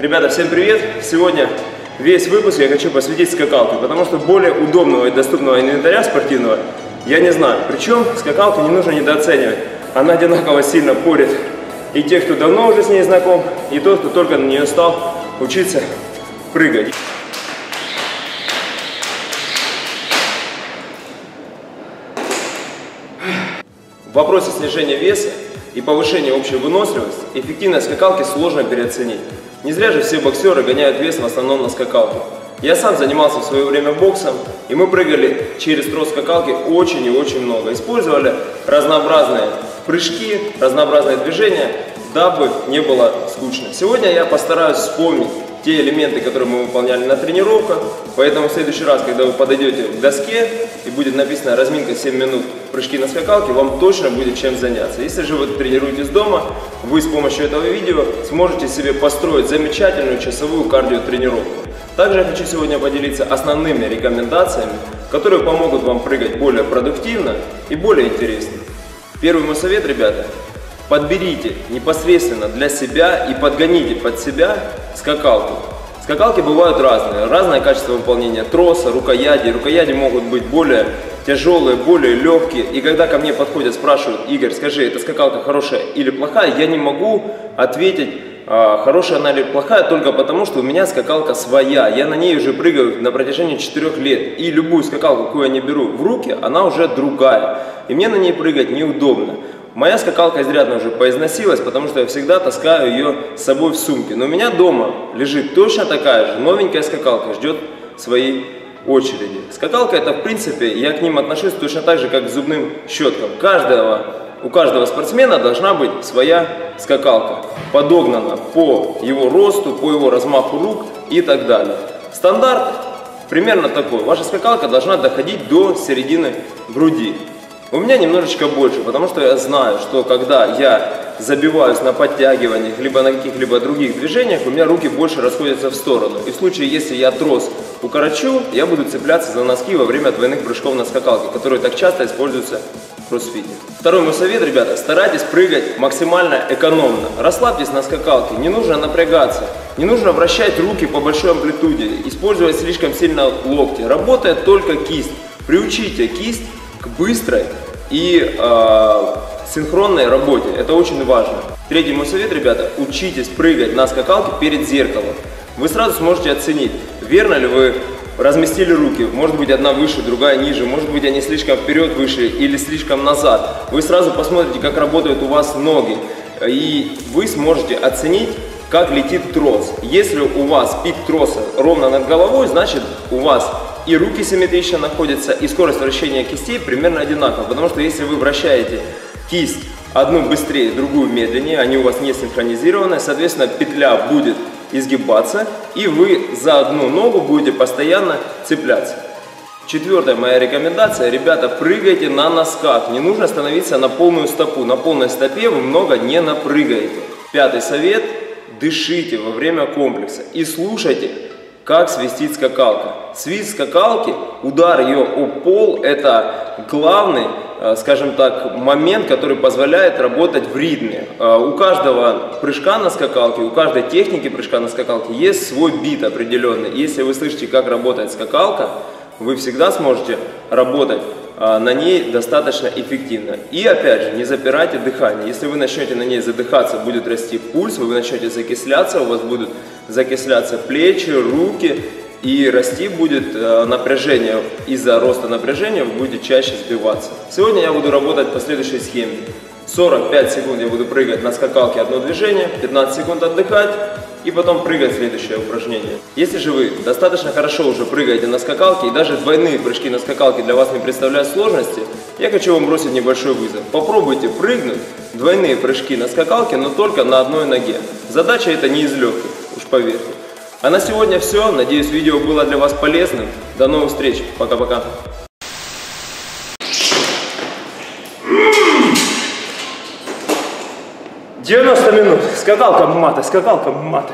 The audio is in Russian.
Ребята, всем привет! Сегодня весь выпуск я хочу посвятить скакалке, потому что более удобного и доступного инвентаря спортивного я не знаю. Причем скакалку не нужно недооценивать. Она одинаково сильно порит и тех, кто давно уже с ней знаком, и тот, кто только на нее стал учиться прыгать. В вопросе снижения веса и повышения общей выносливости эффективность скакалки сложно переоценить. Не зря же все боксеры гоняют вес в основном на скакалку. Я сам занимался в свое время боксом, и мы прыгали через трос скакалки очень и очень много. Использовали разнообразные прыжки, разнообразные движения, дабы не было скучно. Сегодня я постараюсь вспомнить те элементы, которые мы выполняли на тренировках, поэтому в следующий раз, когда вы подойдете к доске и будет написано разминка 7 минут прыжки на скакалке, вам точно будет чем заняться. Если же вы тренируетесь дома, вы с помощью этого видео сможете себе построить замечательную часовую кардиотренировку. Также я хочу сегодня поделиться основными рекомендациями, которые помогут вам прыгать более продуктивно и более интересно. Первый мой совет, ребята. Подберите непосредственно для себя и подгоните под себя скакалку. Скакалки бывают разные. Разное качество выполнения троса, рукояти. Рукояти могут быть более тяжелые, более легкие. И когда ко мне подходят, спрашивают: Игорь, скажи, эта скакалка хорошая или плохая, я не могу ответить, хорошая она или плохая, только потому, что у меня скакалка своя. Я на ней уже прыгаю на протяжении 4 лет. И любую скакалку, какую я не беру в руки, она уже другая. И мне на ней прыгать неудобно. Моя скакалка изрядно уже поизносилась, потому что я всегда таскаю ее с собой в сумке. Но у меня дома лежит точно такая же, новенькая скакалка, ждет своей очереди. Скакалка — это, в принципе, я к ним отношусь точно так же, как к зубным щеткам. У каждого спортсмена должна быть своя скакалка, подогнана по его росту, по его размаху рук и так далее. Стандарт примерно такой. Ваша скакалка должна доходить до середины груди. У меня немножечко больше, потому что я знаю, что когда я забиваюсь на подтягиваниях, либо на каких-либо других движениях, у меня руки больше расходятся в сторону. И в случае, если я трос укорочу, я буду цепляться за носки во время двойных прыжков на скакалке, которые так часто используются в кроссфите. Второй мой совет, ребята, старайтесь прыгать максимально экономно. Расслабьтесь на скакалке, не нужно напрягаться, не нужно вращать руки по большой амплитуде, использовать слишком сильно локти. Работает только кисть. Приучите кисть к быстрой и синхронной работе. Это очень важно. Третий мой совет, ребята, учитесь прыгать на скакалке перед зеркалом. Вы сразу сможете оценить, верно ли вы разместили руки. Может быть, одна выше, другая ниже. Может быть, они слишком вперед вышли или слишком назад. Вы сразу посмотрите, как работают у вас ноги. И вы сможете оценить, как летит трос. Если у вас пик троса ровно над головой, значит, у вас и руки симметрично находятся, и скорость вращения кистей примерно одинакова. Потому что если вы вращаете кисть одну быстрее, другую медленнее, они у вас не синхронизированы, соответственно, петля будет изгибаться, и вы за одну ногу будете постоянно цепляться. Четвертая моя рекомендация, ребята, прыгайте на носках. Не нужно становиться на полную стопу. На полной стопе вы много не напрыгаете. Пятый совет. Дышите во время комплекса и слушайте, как свистит скакалка. Свист скакалки, удар ее о пол – это главный, скажем так, момент, который позволяет работать в ритме. У каждого прыжка на скакалке, у каждой техники прыжка на скакалке есть свой бит определенный. Если вы слышите, как работает скакалка, вы всегда сможете работать на ней достаточно эффективно. И опять же, не запирайте дыхание. Если вы начнете на ней задыхаться, будет расти пульс, вы начнете закисляться, у вас будут закисляться плечи, руки, и расти будет напряжение. Из-за роста напряжения вы будете чаще сбиваться. Сегодня я буду работать по следующей схеме. 45 секунд я буду прыгать на скакалке одно движение, 15 секунд отдыхать и потом прыгать следующее упражнение. Если же вы достаточно хорошо уже прыгаете на скакалке и даже двойные прыжки на скакалке для вас не представляют сложности, я хочу вам бросить небольшой вызов. Попробуйте прыгнуть двойные прыжки на скакалке, но только на одной ноге. Задача эта не из легких, уж поверьте. А на сегодня все. Надеюсь, видео было для вас полезным. До новых встреч. Пока-пока. «90 минут. Скакалка маты, скакалка маты».